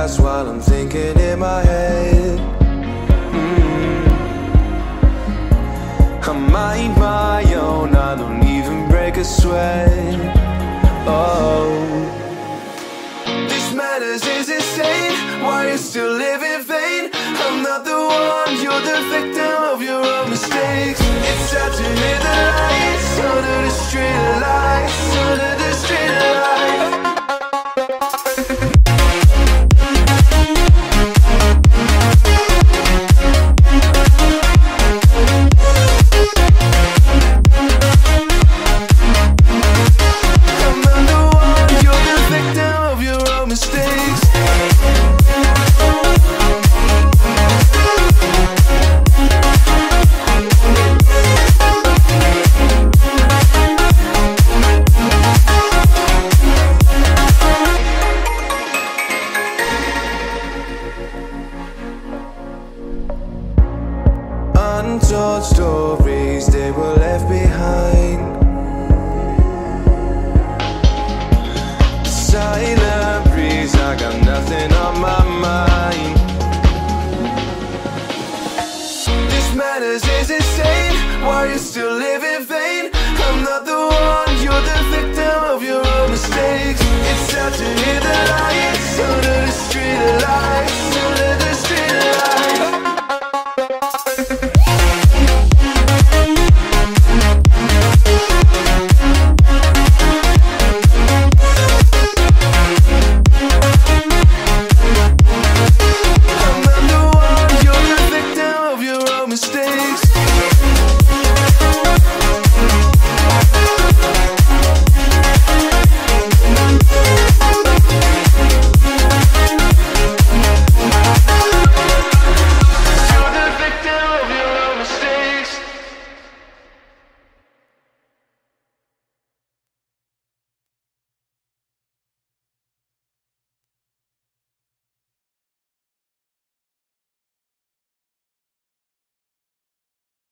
fast while I'm thinking in my head. I mind my own, I don't even break a sweat. Oh, this madness is insane. Why you still live in vain? I'm not the one, you're the victim of your own mistakes. It's time to hear the lights under the street lights, under the street lights. Untold stories, they were left behind. Silent breeze, I got nothing on my mind. This madness is insane. Why you still live in vain? I'm not the one, you're the victim of your own mistakes. It's time to hear the lights under the street lights.